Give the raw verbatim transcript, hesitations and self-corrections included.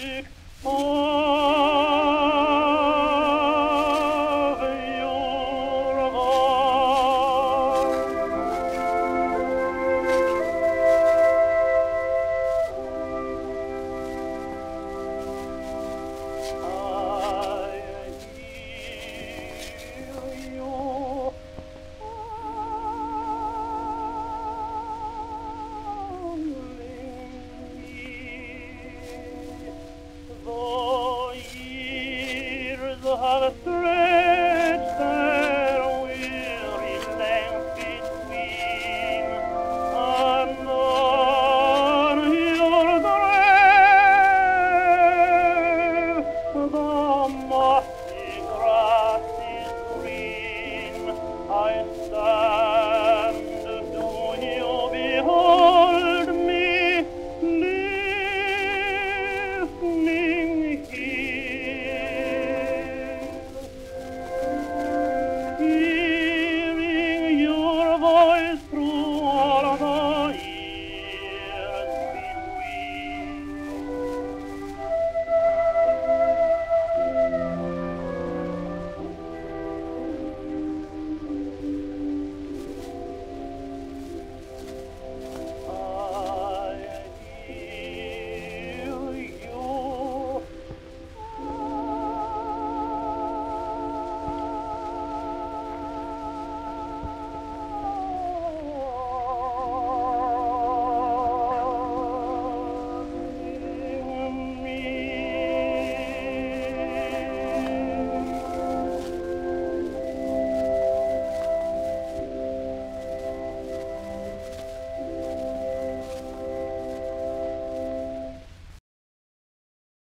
All the